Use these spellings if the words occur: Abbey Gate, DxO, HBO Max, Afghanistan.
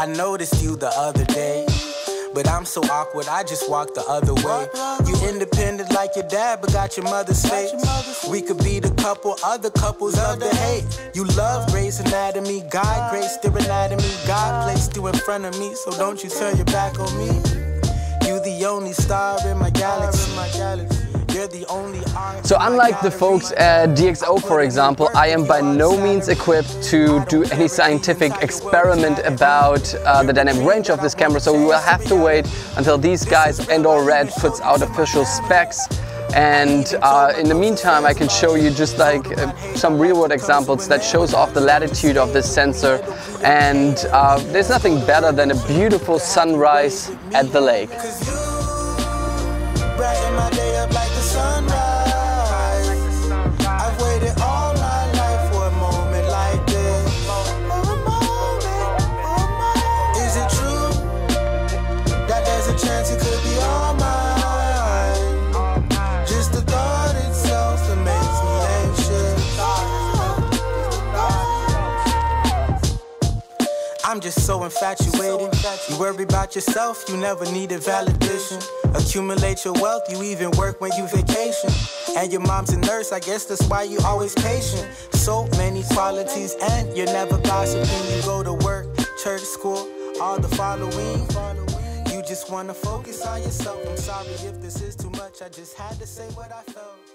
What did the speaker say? I noticed you the other day, but I'm so awkward, I just walk the other way. You independent like your dad, but got your mother's face. We could be the couple other couples love to hate. You love Grey's Anatomy, God graced their anatomy. God placed you in front of me, so don't you turn your back on me. You the only star in my galaxy. You're the only artist. So unlike the folks at DxO, for example, I am by no means equipped to do any scientific experiment about the dynamic range of this camera, so we will have to wait until these guys and/or Red puts out official specs. And in the meantime, I can show you just like some real-world examples that shows off the latitude of this sensor. And there's nothing better than a beautiful sunrise at the lake. Brighten my day up like the sunrise. I've waited all my life for a moment like this. Is it true that there's a chance it could be all mine? Just the thought itself that makes me anxious. I'm just so infatuated. You worry about yourself, you never needed validation. Accumulate your wealth, you even work when you vacation. And your mom's a nurse, I guess that's why you always patient. So many qualities and you're never gossiping. You go to work, church, school, all the following. You just wanna focus on yourself. I'm sorry if this is too much, I just had to say what I felt.